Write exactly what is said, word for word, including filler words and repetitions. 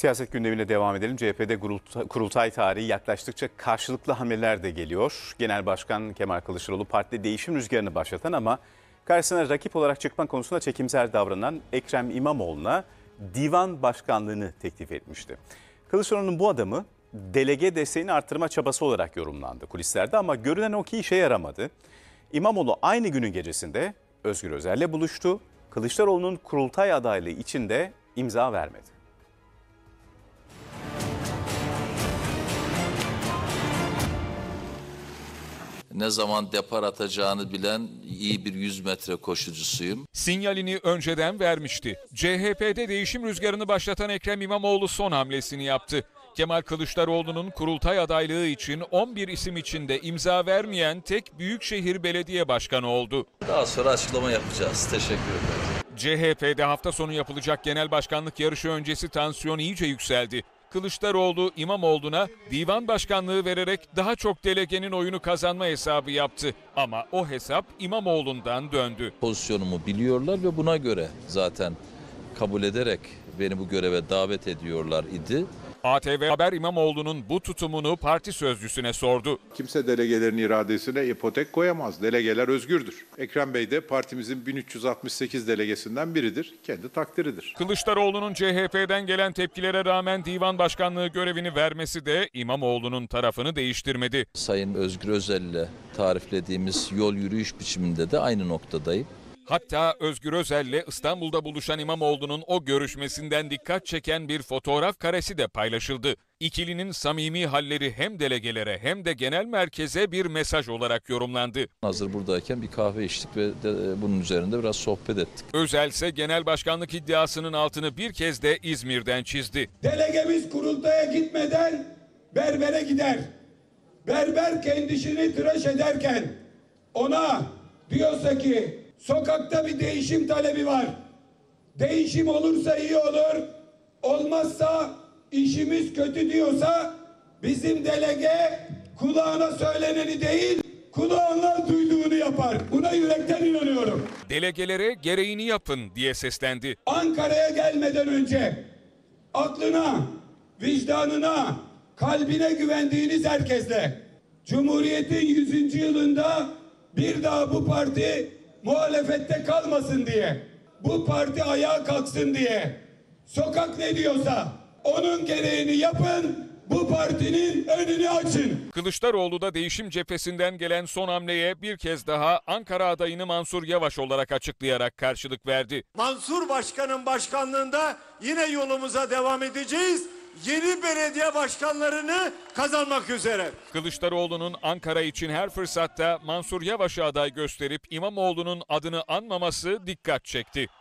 Siyaset gündemine devam edelim. C H P'de kurultay tarihi yaklaştıkça karşılıklı hamleler de geliyor. Genel Başkan Kemal Kılıçdaroğlu partide değişim rüzgarını başlatan ama karşısına rakip olarak çıkma konusunda çekimser davranan Ekrem İmamoğlu'na divan başkanlığını teklif etmişti. Kılıçdaroğlu'nun bu adımı delege desteğini artırma çabası olarak yorumlandı kulislerde ama görünen o ki işe yaramadı. İmamoğlu aynı günün gecesinde Özgür Özel'le buluştu. Kılıçdaroğlu'nun kurultay adaylığı için de imza vermedi. Ne zaman depar atacağını bilen iyi bir yüz metre koşucusuyum. Sinyalini önceden vermişti. C H P'de değişim rüzgarını başlatan Ekrem İmamoğlu son hamlesini yaptı. Kemal Kılıçdaroğlu'nun kurultay adaylığı için on bir isim içinde imza vermeyen tek Büyükşehir Belediye Başkanı oldu. Daha sonra açıklama yapacağız. Teşekkür ederim. C H P'de hafta sonu yapılacak genel başkanlık yarışı öncesi tansiyon iyice yükseldi. Kılıçdaroğlu İmamoğlu'na divan başkanlığı vererek daha çok delegenin oyunu kazanma hesabı yaptı. Ama o hesap İmamoğlu'ndan döndü. Pozisyonumu biliyorlar ve buna göre zaten kabul ederek beni bu göreve davet ediyorlar idi. A T V Haber İmamoğlu'nun bu tutumunu parti sözcüsüne sordu. Kimse delegelerin iradesine ipotek koyamaz. Delegeler özgürdür. Ekrem Bey de partimizin bin üç yüz altmış sekiz delegesinden biridir. Kendi takdiridir. Kılıçdaroğlu'nun C H P'den gelen tepkilere rağmen divan başkanlığı görevini vermesi de İmamoğlu'nun tarafını değiştirmedi. Sayın Özgür Özel'le tariflediğimiz yol yürüyüş biçiminde de aynı noktadayım. Hatta Özgür Özel'le İstanbul'da buluşan İmamoğlu'nun o görüşmesinden dikkat çeken bir fotoğraf karesi de paylaşıldı. İkilinin samimi halleri hem delegelere hem de genel merkeze bir mesaj olarak yorumlandı. Hazır buradayken bir kahve içtik ve de bunun üzerinde biraz sohbet ettik. Özel ise genel başkanlık iddiasının altını bir kez de İzmir'den çizdi. Delegemiz kurultaya gitmeden berbere gider. Berber kendisini tıraş ederken ona diyorsa ki sokakta bir değişim talebi var. Değişim olursa iyi olur, olmazsa işimiz kötü diyorsa bizim delege kulağına söyleneni değil, kulağına duyduğunu yapar. Buna yürekten inanıyorum. Delegelere gereğini yapın diye seslendi. Ankara'ya gelmeden önce aklına, vicdanına, kalbine güvendiğiniz herkesle Cumhuriyet'in yüzüncü yılında bir daha bu parti muhalefette kalmasın diye, bu parti ayağa kalksın diye, sokak ne diyorsa onun gereğini yapın, bu partinin önünü açın. Kılıçdaroğlu'da değişim cephesinden gelen son hamleye bir kez daha Ankara adayını Mansur Yavaş olarak açıklayarak karşılık verdi. Mansur Başkan'ın başkanlığında yine yolumuza devam edeceğiz. Yeni belediye başkanlarını kazanmak üzere. Kılıçdaroğlu'nun Ankara için her fırsatta Mansur Yavaş'ı aday gösterip İmamoğlu'nun adını anmaması dikkat çekti.